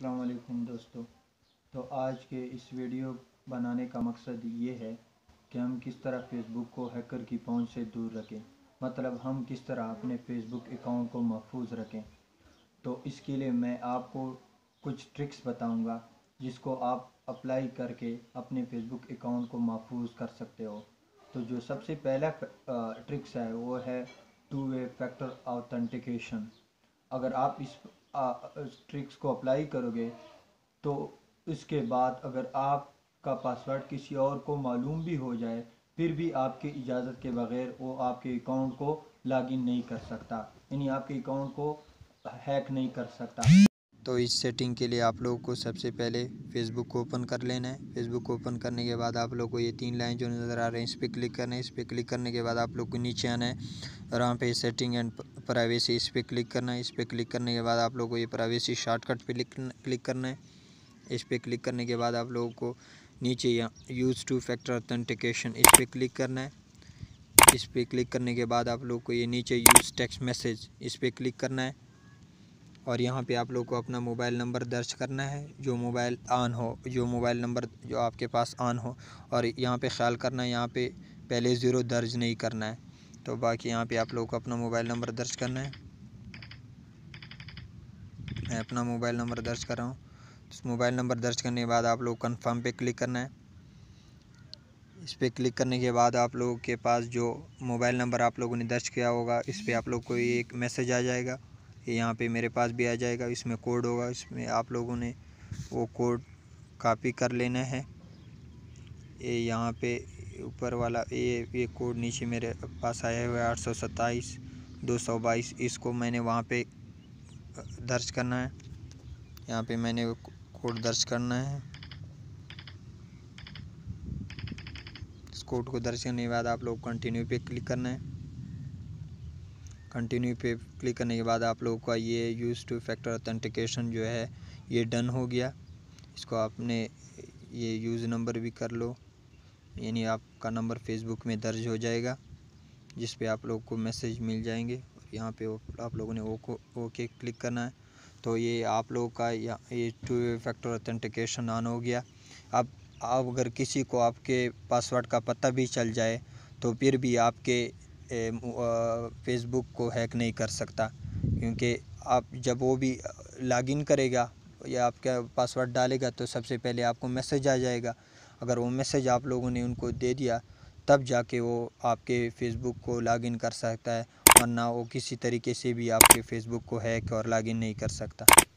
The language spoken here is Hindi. अस्सलाम वालेकुम दोस्तों। तो आज के इस वीडियो बनाने का मकसद ये है कि हम किस तरह फ़ेसबुक को हैकर की पहुंच से दूर रखें, मतलब हम किस तरह अपने फ़ेसबुक अकाउंट को महफूज रखें। तो इसके लिए मैं आपको कुछ ट्रिक्स बताऊंगा जिसको आप अप्लाई करके अपने फ़ेसबुक अकाउंट को महफूज कर सकते हो। तो जो सबसे पहला ट्रिक्स है वो है 2-वे फैक्टर ऑथेंटिकेशन। अगर आप इस ट्रिक्स को अप्लाई करोगे तो इसके बाद अगर आपका पासवर्ड किसी और को मालूम भी हो जाए फिर भी आपकी इजाज़त के बग़ैर वो आपके अकाउंट को लॉगिन नहीं कर सकता, यानी आपके अकाउंट को हैक नहीं कर सकता। तो इस सेटिंग के लिए आप लोगों को सबसे पहले फेसबुक को ओपन कर लेना है। फेसबुक को ओपन करने के बाद आप लोगों को ये 3 लाइन जो नज़र आ रहे हैं इस पर क्लिक करना है। इस पर क्लिक करने के बाद आप लोग को नीचे आना है और वहाँ पे सेटिंग एंड प्राइवेसी इस पर क्लिक करना है। इस पर क्लिक करने के बाद आप लोगों को ये प्राइवेसी शॉर्टकट पर क्लिक करना है। इस पर क्लिक करने के बाद आप लोगों को नीचे यहाँ यूज़ 2-फैक्टर ऑथेंटिकेशन इस पर क्लिक करना है। इस पर क्लिक करने के बाद आप लोगों को ये नीचे यूज़ टेक्स्ट मैसेज इस पर क्लिक करना है और यहाँ पे आप लोग को अपना मोबाइल नंबर दर्ज करना है, जो मोबाइल नंबर आपके पास ऑन हो। और यहाँ पे ख्याल करना है, यहाँ पे पहले 0 दर्ज नहीं करना है। तो बाकी यहाँ पे आप लोग को अपना मोबाइल नंबर दर्ज करना है। मैं अपना मोबाइल नंबर दर्ज कर रहा हूँ। तो मोबाइल नंबर दर्ज करने के बाद आप लोग कन्फर्म पे क्लिक करना है। इस पर क्लिक करने के बाद आप लोगों के पास जो मोबाइल नंबर आप लोगों ने दर्ज किया होगा इस पर आप लोग को एक मैसेज आ जाएगा, यहाँ पे मेरे पास भी आ जाएगा। इसमें कोड होगा, इसमें आप लोगों ने वो कोड कॉपी कर लेना है। ये यहाँ पे ऊपर वाला ये कोड नीचे मेरे पास आया हुआ है 827-222। इसको मैंने वहाँ पे दर्ज करना है, यहाँ पे मैंने वो कोड दर्ज करना है। इस कोड को दर्ज करने के बाद आप लोग कंटिन्यू पे क्लिक करना है। कंटिन्यू पे क्लिक करने के बाद आप लोगों का ये यूज़ 2-फैक्टर ऑथेंटिकेशन जो है ये डन हो गया। इसको आपने ये यूज़ नंबर भी कर लो, यानी आपका नंबर फेसबुक में दर्ज हो जाएगा जिस पे आप लोगों को मैसेज मिल जाएंगे। यहाँ पे आप लोगों ने ओके क्लिक करना है। तो ये आप लोगों का ये 2-वे फैक्टर ऑथेंटिकेशन ऑन हो गया। अब अगर किसी को आपके पासवर्ड का पता भी चल जाए तो फिर भी आपके फेसबुक को हैक नहीं कर सकता, क्योंकि आप जब वो भी लॉगिन करेगा या आपका पासवर्ड डालेगा तो सबसे पहले आपको मैसेज आ जाएगा। अगर वो मैसेज आप लोगों ने उनको दे दिया तब जाके वो आपके फेसबुक को लॉगिन कर सकता है, वरना वो किसी तरीके से भी आपके फेसबुक को हैक और लॉगिन नहीं कर सकता।